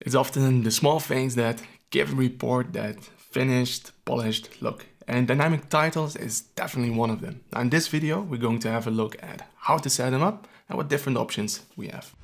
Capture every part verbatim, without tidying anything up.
It's often the small things that give a report that finished, polished look. And dynamic titles is definitely one of them. Now in this video, we're going to have a look at how to set them up and what different options we have.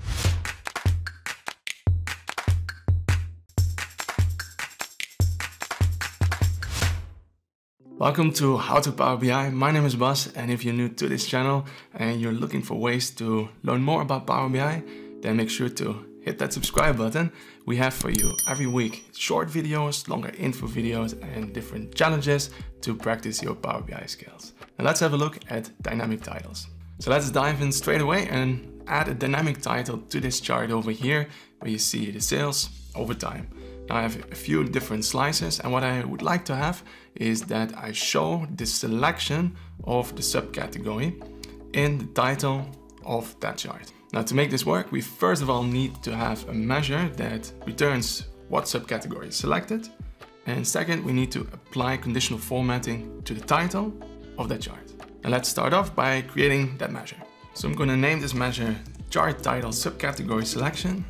Welcome to How to Power B I. My name is Bas, and if you're new to this channel and you're looking for ways to learn more about Power B I, then make sure to hit that subscribe button. We have for you every week short videos, longer info videos, and different challenges to practice your Power B I skills. Now let's have a look at dynamic titles. So let's dive in straight away and add a dynamic title to this chart over here, where you see the sales over time. Now I have a few different slices, and what I would like to have is that I show the selection of the subcategory in the title of that chart. Now to make this work, we first of all need to have a measure that returns what subcategory is selected. And second, we need to apply conditional formatting to the title of that chart. And let's start off by creating that measure. So I'm gonna name this measure chart title subcategory selection.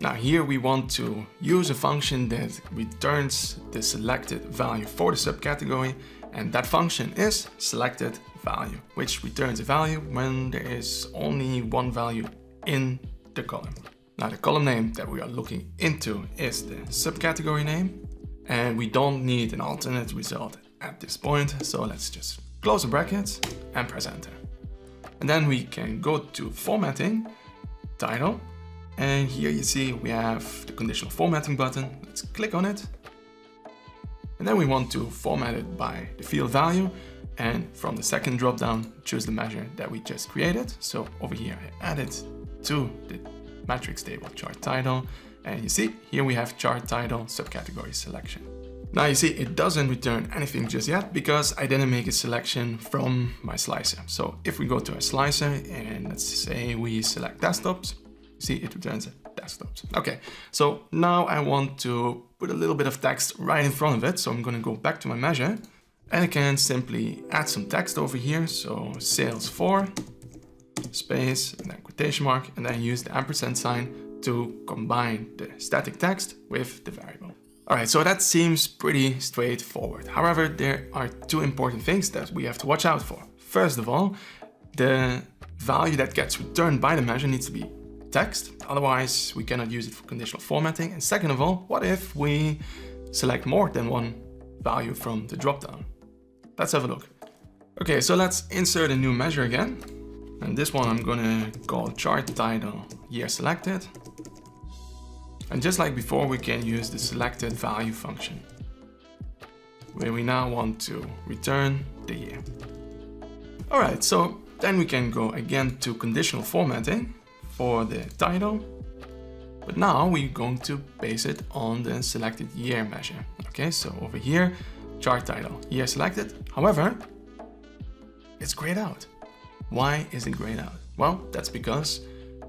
Now here we want to use a function that returns the selected value for the subcategory. And that function is selected value, which returns a value when there is only one value in the column. Now the column name that we are looking into is the subcategory name, and we don't need an alternate result at this point. So let's just close the brackets and press enter. And then we can go to formatting, title, and here you see we have the conditional formatting button. Let's click on it. And then we want to format it by the field value, and from the second dropdown, choose the measure that we just created. So over here, I add it to the matrix table chart title, and you see here we have chart title subcategory selection. Now you see it doesn't return anything just yet because I didn't make a selection from my slicer. So if we go to a slicer and let's say we select desktops, see it returns desktops. Okay, so now I want to put a little bit of text right in front of it. So I'm going to go back to my measure, and I can simply add some text over here. So sales for space and then quotation mark, and then use the ampersand sign to combine the static text with the variable. All right, so that seems pretty straightforward. However, there are two important things that we have to watch out for. First of all, the value that gets returned by the measure needs to be text, otherwise we cannot use it for conditional formatting. And second of all, what if we select more than one value from the dropdown? Let's have a look. Okay, so let's insert a new measure again. And this one I'm gonna call chart title year selected. And just like before, we can use the selected value function, where we now want to return the year. All right, so then we can go again to conditional formatting for the title, but now we're going to base it on the selected year measure. Okay, so over here, chart title, year selected. However, it's grayed out. Why is it grayed out? Well, that's because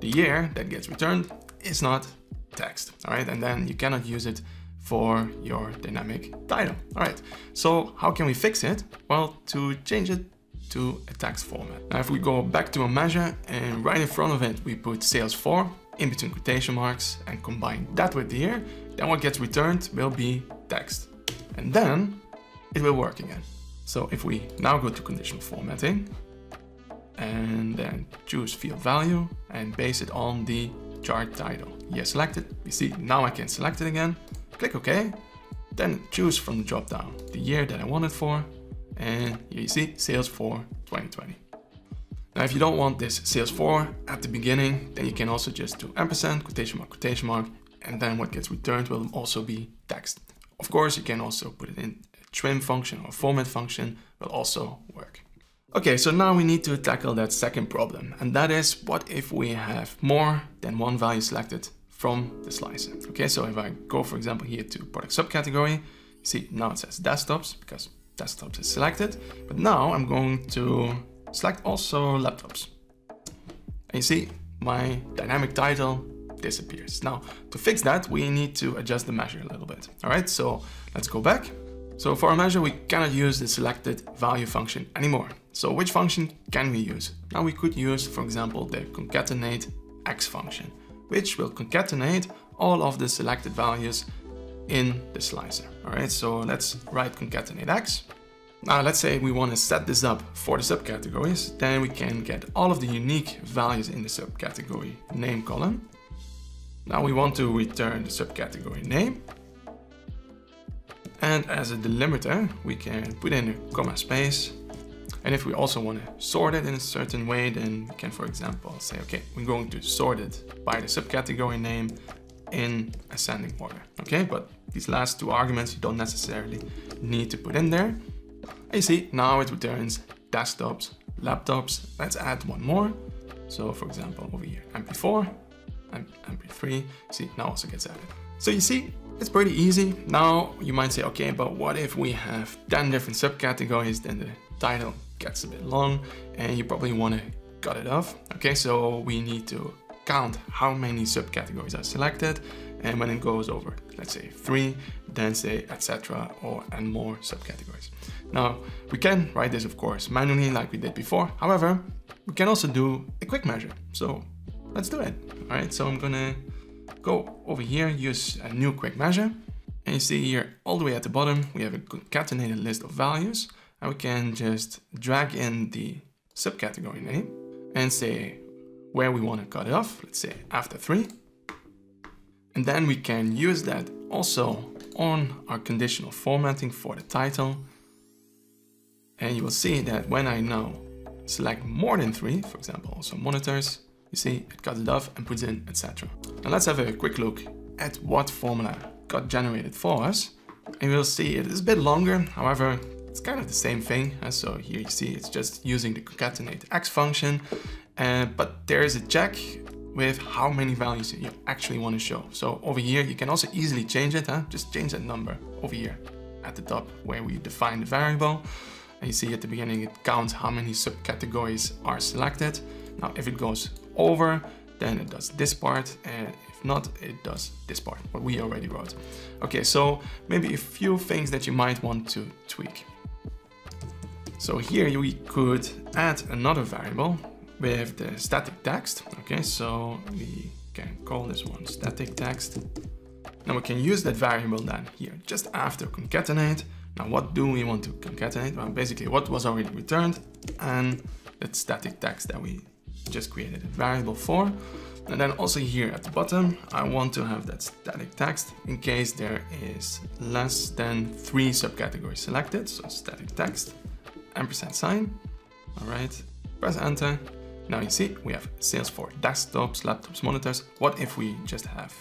the year that gets returned is not text, all right? And then you cannot use it for your dynamic title, all right? So how can we fix it? Well, to change it to a text format. Now if we go back to a measure and right in front of it we put sales for in between quotation marks and combine that with the year, then what gets returned will be text, and then it will work again. So if we now go to conditional formatting and then choose field value and base it on the chart title year selected, you see now I can select it again, click OK, then choose from the drop down the year that I want it for. And here you see sales for twenty twenty. Now, if you don't want this sales for at the beginning, then you can also just do ampersand, quotation mark, quotation mark, and then what gets returned will also be text. Of course, you can also put it in a trim function or format function, will also work. Okay, so now we need to tackle that second problem. And that is, what if we have more than one value selected from the slicer? Okay, so if I go, for example, here to product subcategory, see now it says desktops because desktops is selected, but now I'm going to select also laptops. And you see my dynamic title disappears. Now to fix that, we need to adjust the measure a little bit. All right, so let's go back. So for our measure, we cannot use the selected value function anymore. So which function can we use? Now we could use, for example, the concatenateX function, which will concatenate all of the selected values in the slicer. All right, so let's write concatenateX. Now let's say we want to set this up for the subcategories, then we can get all of the unique values in the subcategory name column. Now we want to return the subcategory name. And as a delimiter, we can put in a comma space. And if we also want to sort it in a certain way, then we can, for example, say, okay, we're going to sort it by the subcategory name in ascending order. Okay, but these last two arguments you don't necessarily need to put in there. You see, now it returns desktops, laptops. Let's add one more. So for example, over here, M P four, M P three, see, now also gets added. So you see, it's pretty easy. Now you might say, okay, but what if we have ten different subcategories? Then the title gets a bit long and you probably want to cut it off. Okay, so we need to count how many subcategories are selected, and when it goes over, let's say three, then say et cetera or and more subcategories. Now we can write this, of course, manually like we did before. However, we can also do a quick measure. So let's do it. All right, so I'm gonna go over here, use a new quick measure, and you see here all the way at the bottom we have a concatenated list of values, and we can just drag in the subcategory name and say where we want to cut it off, let's say after three. And then we can use that also on our conditional formatting for the title. And you will see that when I now select more than three, for example, also monitors, you see it cuts it off and puts in et cetera. Now let's have a quick look at what formula got generated for us. And you'll see it is a bit longer, however, it's kind of the same thing. So here you see it's just using the concatenateX function. Uh, but there is a check with how many values you actually want to show. So over here, you can also easily change it. Huh? Just change that number over here at the top where we define the variable. And you see at the beginning, it counts how many subcategories are selected. Now, if it goes over, then it does this part. And if not, it does this part, what we already wrote. Okay, so maybe a few things that you might want to tweak. So here we could add another variable with the static text. Okay, so we can call this one static text. Now we can use that variable then here just after concatenate. Now what do we want to concatenate? Well, basically what was already returned and that static text that we just created a variable for. And then also here at the bottom, I want to have that static text in case there is less than three subcategories selected. So static text, ampersand sign, all right, press enter. Now you see we have sales for desktops, laptops, monitors. What if we just have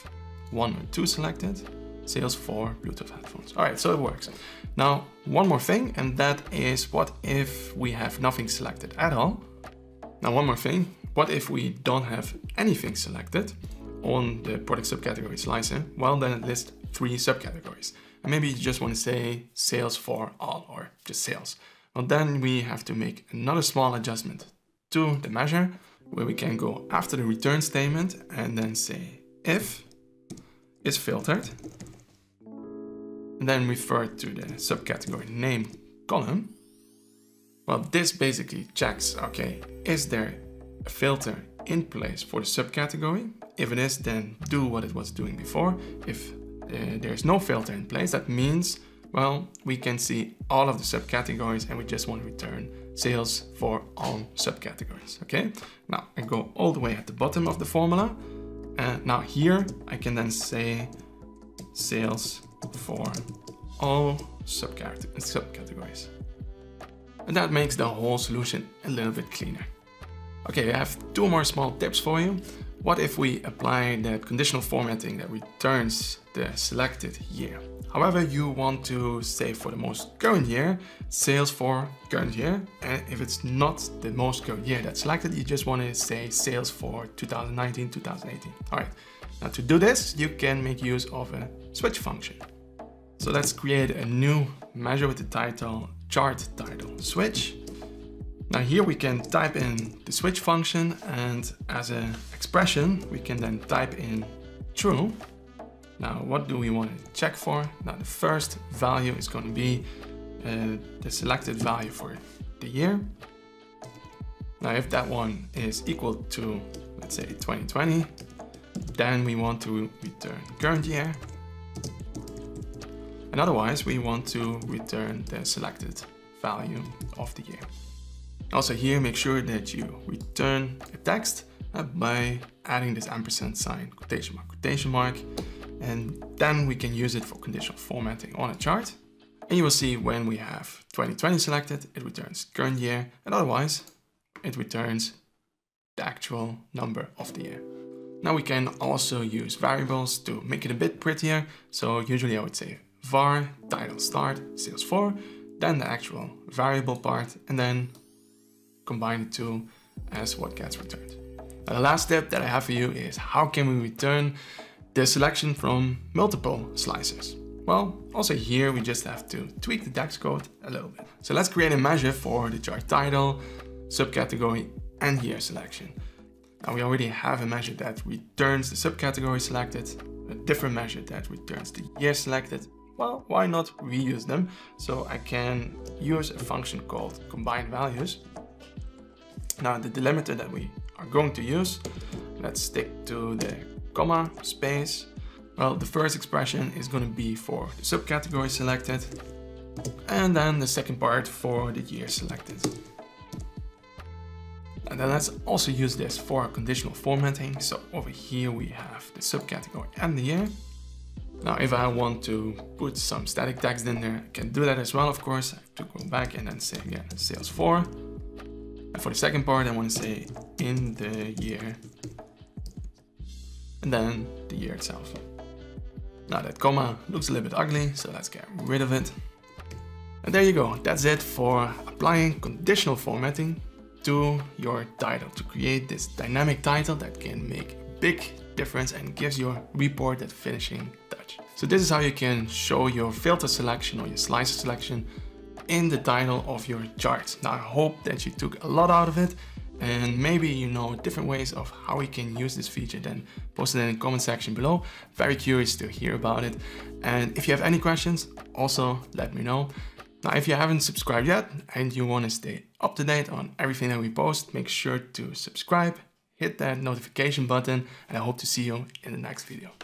one or two selected? Sales for Bluetooth headphones. All right, so it works. Now, one more thing, and that is what if we have nothing selected at all? Now, one more thing, what if we don't have anything selected on the product subcategory slicer? Well, then it lists three subcategories. And maybe you just want to say sales for all or just sales. Well, then we have to make another small adjustment to the measure where we can go after the return statement and then say if is filtered and then refer to the subcategory name column. Well, this basically checks, okay, is there a filter in place for the subcategory? If it is, then do what it was doing before. If uh, there's no filter in place, that means, well, we can see all of the subcategories and we just want to return sales for all subcategories, okay? Now I go all the way at the bottom of the formula. And now here I can then say sales for all subcate- subcategories. And that makes the whole solution a little bit cleaner. Okay, I have two more small tips for you. What if we apply that conditional formatting that returns the selected year? However, you want to say for the most current year, sales for current year. And if it's not the most current year that's selected, you just want to say sales for two thousand nineteen, two thousand eighteen. All right, now to do this, you can make use of a switch function. So let's create a new measure with the title, chart title, switch. Now here we can type in the switch function, and as an expression, we can then type in true. Now, what do we want to check for? Now, the first value is going to be uh, the selected value for the year. Now, if that one is equal to, let's say, twenty twenty, Then we want to return current year. And otherwise we want to return the selected value of the year. Also here, make sure that you return a text by adding this ampersand sign, quotation mark, quotation mark. And then we can use it for conditional formatting on a chart. And you will see when we have twenty twenty selected, it returns current year, and otherwise it returns the actual number of the year. Now we can also use variables to make it a bit prettier. So usually I would say var title start sales for, then the actual variable part, and then combine the two as what gets returned. Now the last step that I have for you is how can we return the selection from multiple slices? Well, also here we just have to tweak the DAX code a little bit. So let's create a measure for the chart title, subcategory, and year selection. Now we already have a measure that returns the subcategory selected, a different measure that returns the year selected. Well, why not reuse them? So I can use a function called combine values. Now the delimiter that we are going to use, let's stick to the comma space. Well, the first expression is going to be for the subcategory selected, and then the second part for the year selected. And then let's also use this for conditional formatting. So over here we have the subcategory and the year. Now, if I want to put some static text in there, I can do that as well, of course. I have to go back and then say again, sales for. And for the second part, I want to say in the year, and then the year itself. Now that comma looks a little bit ugly, so let's get rid of it. And there you go. That's it for applying conditional formatting to your title to create this dynamic title that can make a big difference and gives your report that finishing touch. So this is how you can show your filter selection or your slicer selection in the title of your charts. Now I hope that you took a lot out of it, and maybe you know different ways of how we can use this feature, then post it in the comment section below. Very curious to hear about it. And if you have any questions, also let me know. Now, if you haven't subscribed yet and you want to stay up to date on everything that we post, make sure to subscribe, hit that notification button, and I hope to see you in the next video.